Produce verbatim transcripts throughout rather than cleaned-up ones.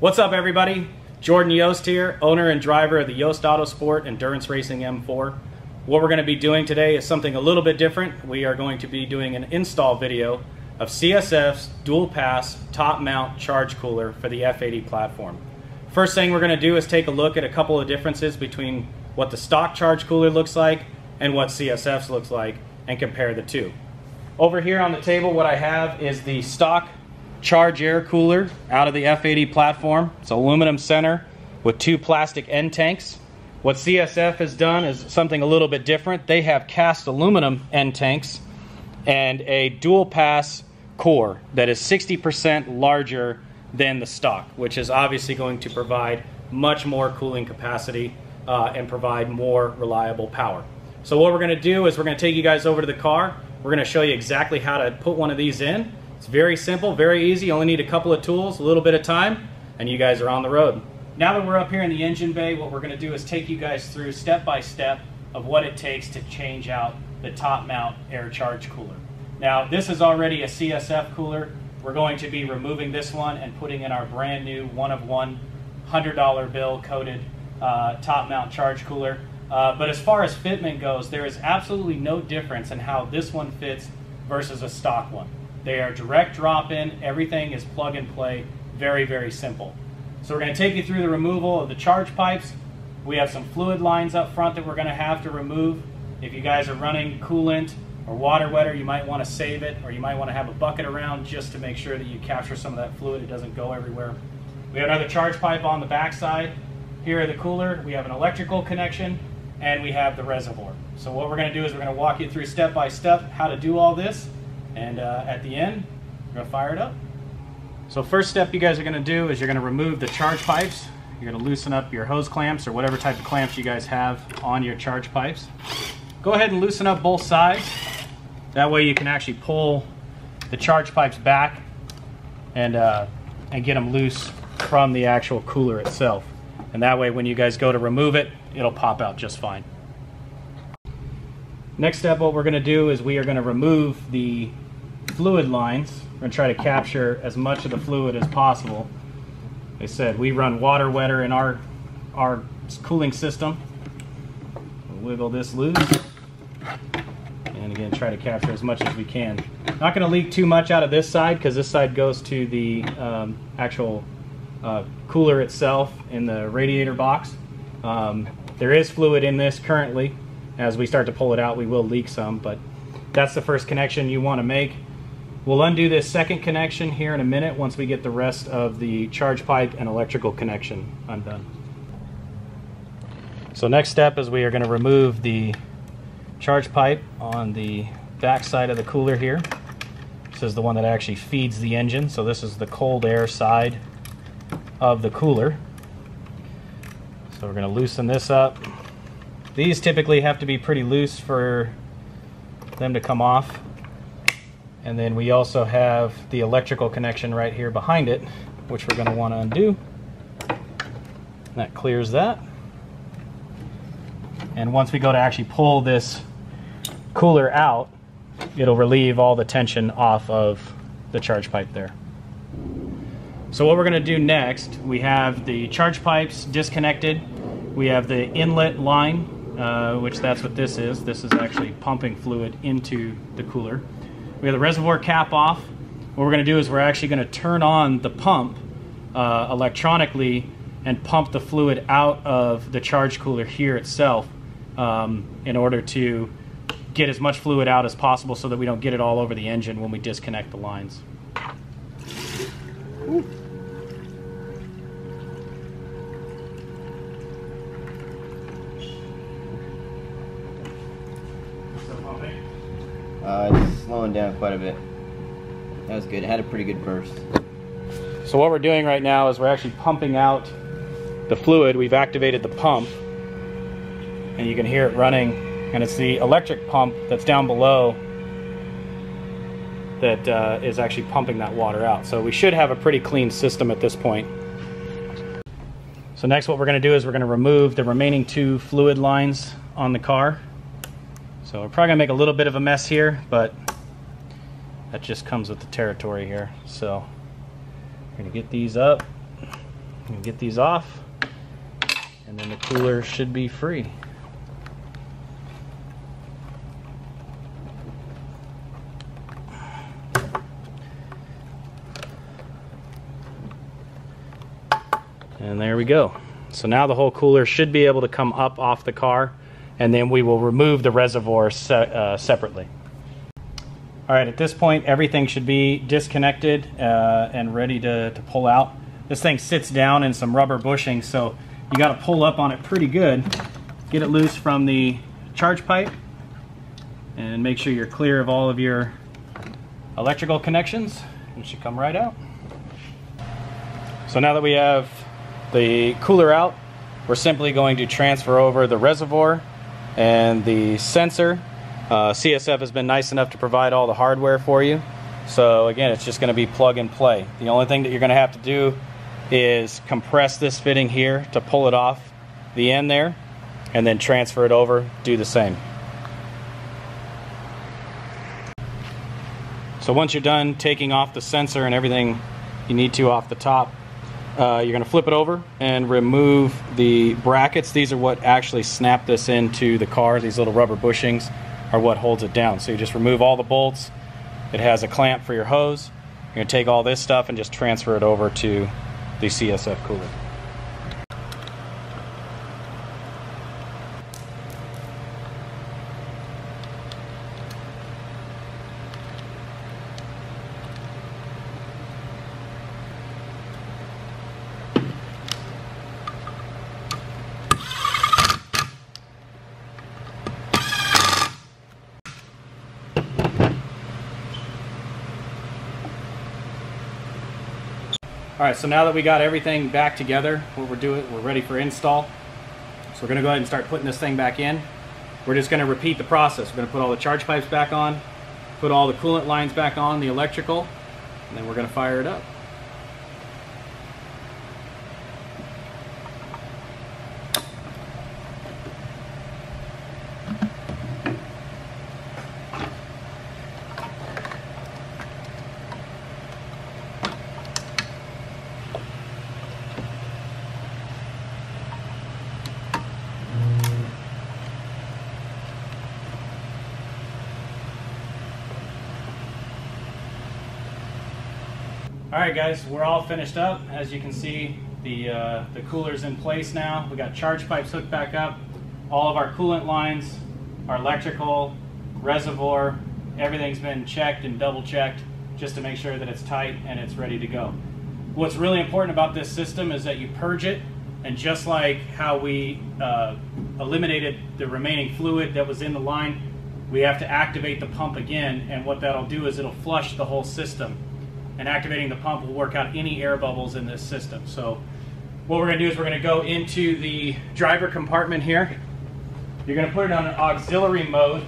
What's up, everybody? Jordan Yost here, owner and driver of the Yost Autosport Endurance Racing M four. What we're going to be doing today is something a little bit different. We are going to be doing an install video of C S F's dual pass top mount charge cooler for the F eighty platform. First thing we're going to do is take a look at a couple of differences between what the stock charge cooler looks like and what C S F's looks like and compare the two. Over here on the table, what I have is the stock charge air cooler out of the F eighty platform. It's aluminum center with two plastic end tanks. What C S F has done is something a little bit different. They have cast aluminum end tanks and a dual pass core that is sixty percent larger than the stock, which is obviously going to provide much more cooling capacity uh, and provide more reliable power. So what we're going to do is we're going to take you guys over to the car. We're going to show you exactly how to put one of these in. It's very simple, very easy. You only need a couple of tools, a little bit of time, and you guys are on the road. Now that we're up here in the engine bay, what we're going to do is take you guys through step by step of what it takes to change out the top mount air charge cooler. Now, this is already a C S F cooler. We're going to be removing this one and putting in our brand new one of one one hundred dollar bill coated uh, top mount charge cooler. Uh, but as far as fitment goes, there is absolutely no difference in how this one fits versus a stock one. They are direct drop-in, everything is plug and play, very, very simple. So we're gonna take you through the removal of the charge pipes. We have some fluid lines up front that we're gonna have to remove. If you guys are running coolant or water wetter, you might wanna save it, or you might wanna have a bucket around just to make sure that you capture some of that fluid, it doesn't go everywhere. We have another charge pipe on the backside. Here at the cooler, we have an electrical connection, and we have the reservoir. So what we're gonna do is we're gonna walk you through step by step how to do all this. And uh, at the end, we're gonna fire it up. So first step you guys are gonna do is you're gonna remove the charge pipes. You're gonna loosen up your hose clamps or whatever type of clamps you guys have on your charge pipes. Go ahead and loosen up both sides. That way you can actually pull the charge pipes back and, uh, and get them loose from the actual cooler itself. And that way when you guys go to remove it, it'll pop out just fine. Next step, what we're gonna do is we are gonna remove the fluid lines. We're gonna try to capture as much of the fluid as possible. They said we run water wetter in our our cooling system. We'll wiggle this loose and again try to capture as much as we can. Not gonna leak too much out of this side because this side goes to the um, actual uh, cooler itself in the radiator box. Um, there is fluid in this currently. As we start to pull it out, we will leak some, but that's the first connection you want to make. We'll undo this second connection here in a minute once we get the rest of the charge pipe and electrical connection undone. So next step is we are going to remove the charge pipe on the back side of the cooler here. This is the one that actually feeds the engine, so this is the cold air side of the cooler. So we're going to loosen this up. These typically have to be pretty loose for them to come off. And then we also have the electrical connection right here behind it, which we're going to want to undo. That clears that. And once we go to actually pull this cooler out, it'll relieve all the tension off of the charge pipe there. So what we're going to do next, we have the charge pipes disconnected. We have the inlet line, Uh, which that's what this is. This is actually pumping fluid into the cooler. We have the reservoir cap off. What we're going to do is we're actually going to turn on the pump uh, electronically and pump the fluid out of the charge cooler here itself um, in order to get as much fluid out as possible so that we don't get it all over the engine when we disconnect the lines. Ooh. Uh, it's slowing down quite a bit. That was good. It had a pretty good burst. So what we're doing right now is we're actually pumping out the fluid. We've activated the pump, and you can hear it running. And it's the electric pump that's down below that uh, is actually pumping that water out. So we should have a pretty clean system at this point. So next, what we're going to do is we're going to remove the remaining two fluid lines on the car. So we're probably gonna make a little bit of a mess here, but that just comes with the territory here. So we're gonna get these up. You get these off, and then the cooler should be free. And there we go. So now the whole cooler should be able to come up off the car, and then we will remove the reservoir se uh, separately. All right, at this point, everything should be disconnected uh, and ready to, to pull out. This thing sits down in some rubber bushing, so you gotta pull up on it pretty good. Get it loose from the charge pipe and make sure you're clear of all of your electrical connections. It should come right out. So now that we have the cooler out, we're simply going to transfer over the reservoir and the sensor. Uh, C S F has been nice enough to provide all the hardware for you. So again, it's just going to be plug and play. The only thing that you're going to have to do is compress this fitting here to pull it off the end there, and then transfer it over, do the same. So once you're done taking off the sensor and everything you need to off the top, uh, you're going to flip it over and remove the brackets. These are what actually snap this into the car. These little rubber bushings are what holds it down. So you just remove all the bolts. It has a clamp for your hose. You're going to take all this stuff and just transfer it over to the C S F cooler. Alright, so now that we got everything back together, what we're doing, we're ready for install. So we're going to go ahead and start putting this thing back in. We're just going to repeat the process. We're going to put all the charge pipes back on, put all the coolant lines back on, the electrical, and then we're going to fire it up. Alright guys, we're all finished up. As you can see, the, uh, the cooler's in place now. We got charge pipes hooked back up, all of our coolant lines, our electrical, reservoir, everything's been checked and double checked just to make sure that it's tight and it's ready to go. What's really important about this system is that you purge it, and just like how we uh, eliminated the remaining fluid that was in the line, we have to activate the pump again, and what that'll do is it'll flush the whole system. And activating the pump will work out any air bubbles in this system. So what we're going to do is we're going to go into the driver compartment here. You're going to put it on an auxiliary mode,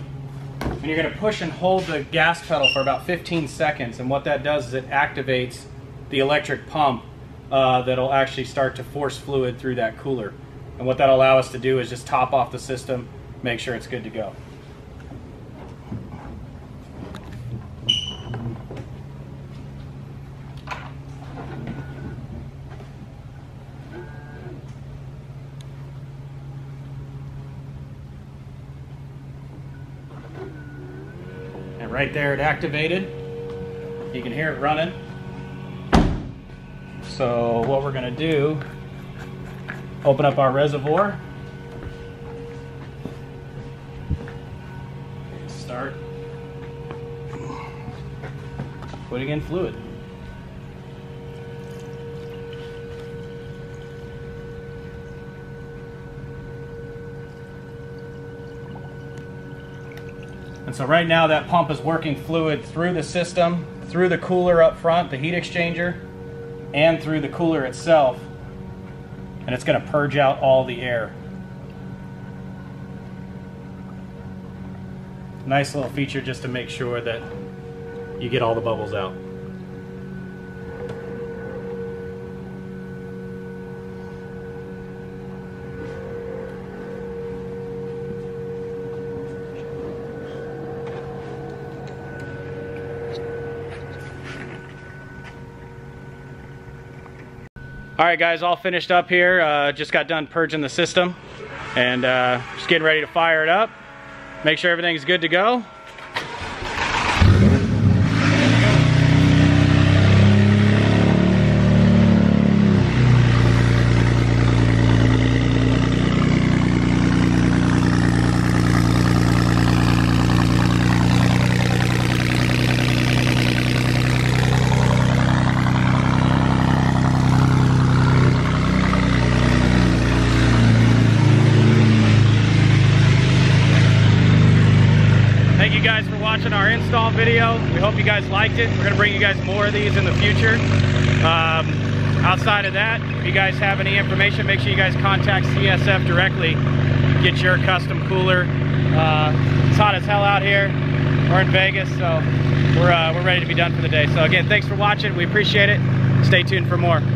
and you're going to push and hold the gas pedal for about fifteen seconds. And what that does is it activates the electric pump uh, that'll actually start to force fluid through that cooler. And what that'll allow us to do is just top off the system, make sure it's good to go. Right there, it activated. You can hear it running. So what we're gonna do, open up our reservoir, start putting in fluid. And so right now that pump is working fluid through the system, through the cooler up front, the heat exchanger, and through the cooler itself. And it's going to purge out all the air. Nice little feature just to make sure that you get all the bubbles out. All right guys, all finished up here. Uh, just got done purging the system and uh, just getting ready to fire it up. Make sure everything's good to go. Thank you guys for watching our install video. We hope you guys liked it. We're going to bring you guys more of these in the future. Um, outside of that, if you guys have any information, make sure you guys contact C S F directly. Get your custom cooler. Uh, it's hot as hell out here. We're in Vegas, so we're, uh, we're ready to be done for the day. So again, thanks for watching. We appreciate it. Stay tuned for more.